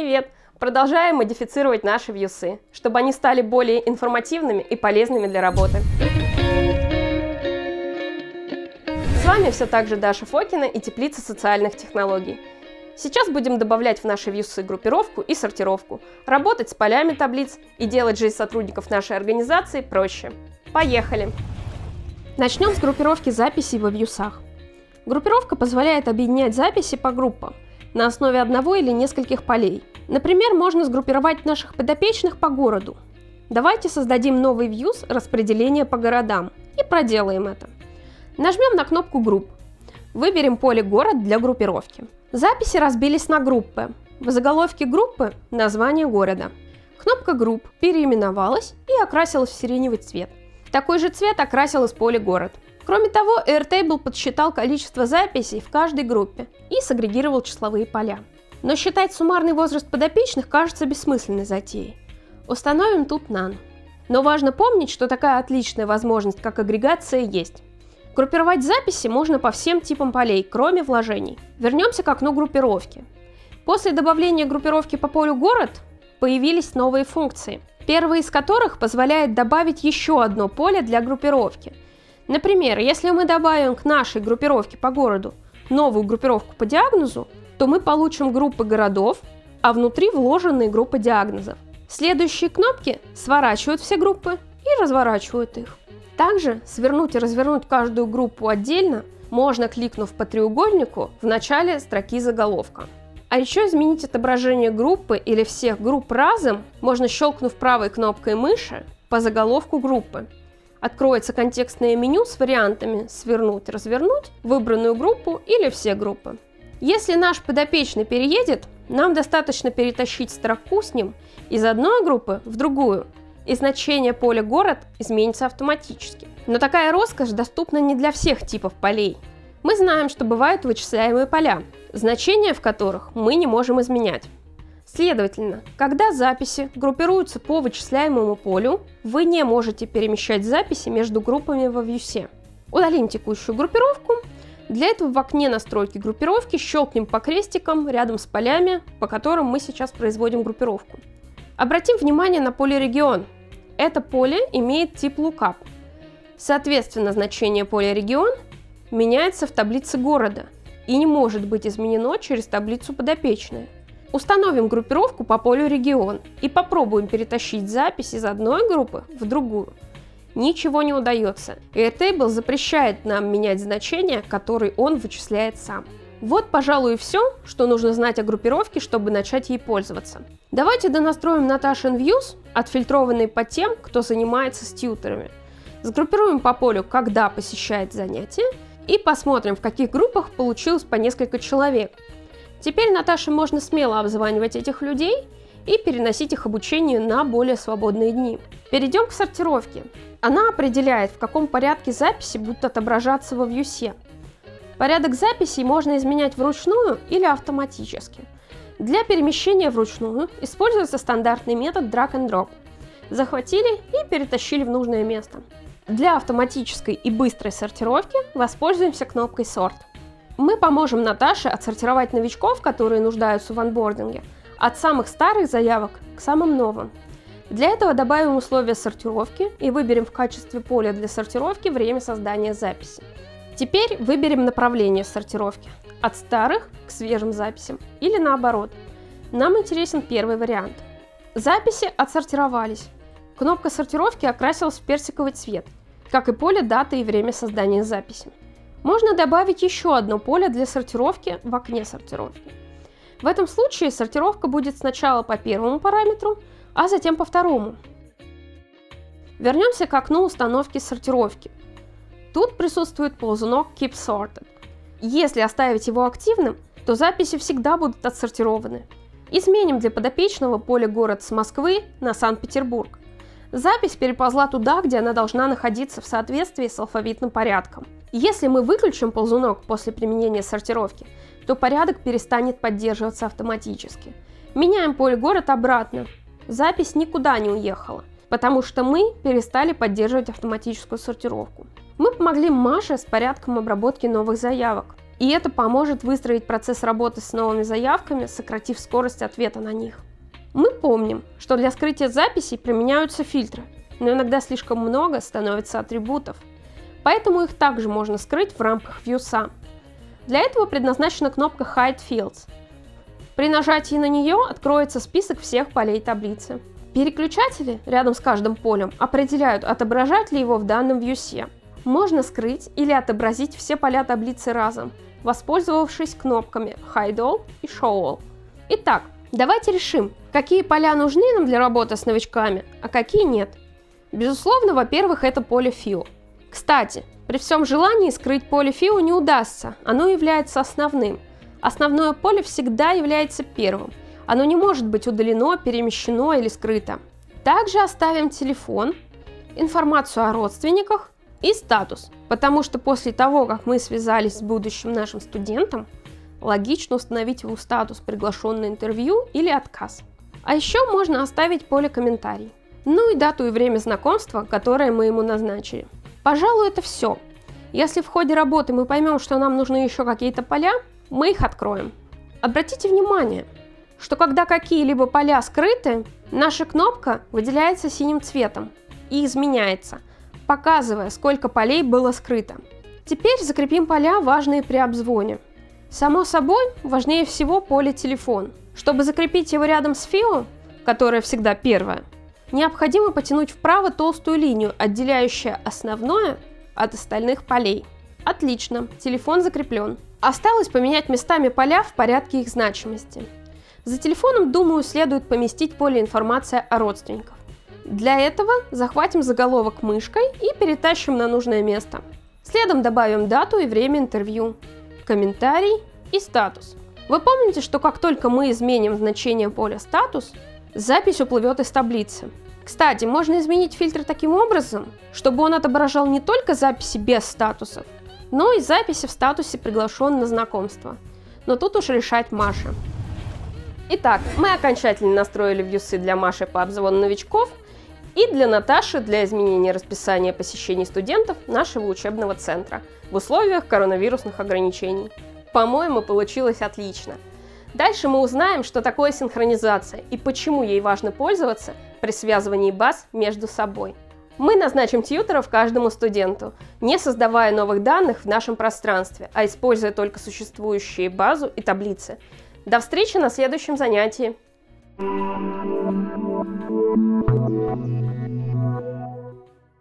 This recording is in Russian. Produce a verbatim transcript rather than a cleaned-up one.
Привет! Продолжаем модифицировать наши вьюсы, чтобы они стали более информативными и полезными для работы. С вами все так же Даша Фокина и Теплица социальных технологий. Сейчас будем добавлять в наши вьюсы группировку и сортировку, работать с полями таблиц и делать жизнь сотрудников нашей организации проще. Поехали! Начнем с группировки записей во вьюсах. Группировка позволяет объединять записи по группам на основе одного или нескольких полей. Например, можно сгруппировать наших подопечных по городу. Давайте создадим новый вьюс распределения по городам и проделаем это. Нажмем на кнопку групп. Выберем поле город для группировки. Записи разбились на группы. В заголовке группы название города. Кнопка групп переименовалась и окрасилась в сиреневый цвет. Такой же цвет окрасилось поле город. Кроме того, Airtable подсчитал количество записей в каждой группе и сагрегировал числовые поля. Но считать суммарный возраст подопечных кажется бессмысленной затеей. Установим тут none. Но важно помнить, что такая отличная возможность, как агрегация, есть. Группировать записи можно по всем типам полей, кроме вложений. Вернемся к окну группировки. После добавления группировки по полю город появились новые функции, первая из которых позволяет добавить еще одно поле для группировки. Например, если мы добавим к нашей группировке по городу новую группировку по диагнозу, то мы получим группы городов, а внутри вложенные группы диагнозов. Следующие кнопки сворачивают все группы и разворачивают их. Также свернуть и развернуть каждую группу отдельно можно, кликнув по треугольнику в начале строки заголовка. А еще изменить отображение группы или всех групп разом можно, щелкнув правой кнопкой мыши по заголовку группы. Откроется контекстное меню с вариантами «свернуть», «развернуть», «выбранную группу» или «все группы». Если наш подопечный переедет, нам достаточно перетащить строку с ним из одной группы в другую, и значение поля «город» изменится автоматически. Но такая роскошь доступна не для всех типов полей. Мы знаем, что бывают вычисляемые поля, значения в которых мы не можем изменять. Следовательно, когда записи группируются по вычисляемому полю, вы не можете перемещать записи между группами во вьюсе. Удалим текущую группировку. Для этого в окне настройки группировки щелкнем по крестикам рядом с полями, по которым мы сейчас производим группировку. Обратим внимание на поле регион. Это поле имеет тип lookup. Соответственно, значение поля регион меняется в таблице города и не может быть изменено через таблицу подопечная. Установим группировку по полю регион и попробуем перетащить запись из одной группы в другую. Ничего не удается. Airtable запрещает нам менять значения, которые он вычисляет сам. Вот, пожалуй, и все, что нужно знать о группировке, чтобы начать ей пользоваться. Давайте донастроим Natasha in Views, отфильтрованные по тем, кто занимается с тьютерами. Сгруппируем по полю «Когда посещает занятие» и посмотрим, в каких группах получилось по несколько человек. Теперь Наташе можно смело обзванивать этих людей и переносить их обучение на более свободные дни. Перейдем к сортировке. Она определяет, в каком порядке записи будут отображаться во вьюсе. Порядок записей можно изменять вручную или автоматически. Для перемещения вручную используется стандартный метод drag and drop. Захватили и перетащили в нужное место. Для автоматической и быстрой сортировки воспользуемся кнопкой «Сорт». Мы поможем Наташе отсортировать новичков, которые нуждаются в онбординге, от самых старых заявок к самым новым. Для этого добавим условия сортировки и выберем в качестве поля для сортировки время создания записи. Теперь выберем направление сортировки – от старых к свежим записям или наоборот. Нам интересен первый вариант. Записи отсортировались. Кнопка сортировки окрасилась в персиковый цвет, как и поле даты и время создания записи. Можно добавить еще одно поле для сортировки в окне сортировки. В этом случае сортировка будет сначала по первому параметру, а затем по второму. Вернемся к окну установки сортировки. Тут присутствует ползунок Keep Sorted. Если оставить его активным, то записи всегда будут отсортированы. Изменим для подопечного поле «Город» с Москвы на Санкт-Петербург. Запись переползла туда, где она должна находиться в соответствии с алфавитным порядком. Если мы выключим ползунок после применения сортировки, то порядок перестанет поддерживаться автоматически. Меняем поле «Город» обратно. Запись никуда не уехала, потому что мы перестали поддерживать автоматическую сортировку. Мы помогли Маше с порядком обработки новых заявок. И это поможет выстроить процесс работы с новыми заявками, сократив скорость ответа на них. Мы помним, что для скрытия записей применяются фильтры, но иногда слишком много становится атрибутов, поэтому их также можно скрыть в рамках Views'а. Для этого предназначена кнопка Hide Fields. При нажатии на нее откроется список всех полей таблицы. Переключатели рядом с каждым полем определяют, отображать ли его в данном Views'е. Можно скрыть или отобразить все поля таблицы разом, воспользовавшись кнопками Hide All и Show All. Итак, давайте решим, какие поля нужны нам для работы с новичками, а какие нет. Безусловно, во-первых, это поле F I O. Кстати, при всем желании скрыть поле F I O не удастся, оно является основным. Основное поле всегда является первым, оно не может быть удалено, перемещено или скрыто. Также оставим телефон, информацию о родственниках и статус, потому что после того, как мы связались с будущим нашим студентом, логично установить его статус «приглашен на интервью» или «отказ». А еще можно оставить поле «комментарий». Ну и дату и время знакомства, которое мы ему назначили. Пожалуй, это все. Если в ходе работы мы поймем, что нам нужны еще какие-то поля, мы их откроем. Обратите внимание, что когда какие-либо поля скрыты, наша кнопка выделяется синим цветом и изменяется, показывая, сколько полей было скрыто. Теперь закрепим поля, важные при обзвоне. Само собой, важнее всего поле «телефон». Чтобы закрепить его рядом с F I O, которое всегда первое, необходимо потянуть вправо толстую линию, отделяющую основное от остальных полей. Отлично, телефон закреплен. Осталось поменять местами поля в порядке их значимости. За телефоном, думаю, следует поместить поле «Информация о родственниках». Для этого захватим заголовок мышкой и перетащим на нужное место. Следом добавим дату и время интервью, комментарий и статус. Вы помните, что как только мы изменим значение поля «Статус», запись уплывет из таблицы. Кстати, можно изменить фильтр таким образом, чтобы он отображал не только записи без статусов, но и записи в статусе «Приглашен на знакомство». Но тут уж решать Маша. Итак, мы окончательно настроили Views'ы для Маши по обзвону новичков и для Наташи для изменения расписания посещений студентов нашего учебного центра в условиях коронавирусных ограничений. По-моему, получилось отлично. Дальше мы узнаем, что такое синхронизация и почему ей важно пользоваться при связывании баз между собой. Мы назначим тьюторов каждому студенту, не создавая новых данных в нашем пространстве, а используя только существующие базу и таблицы. До встречи на следующем занятии!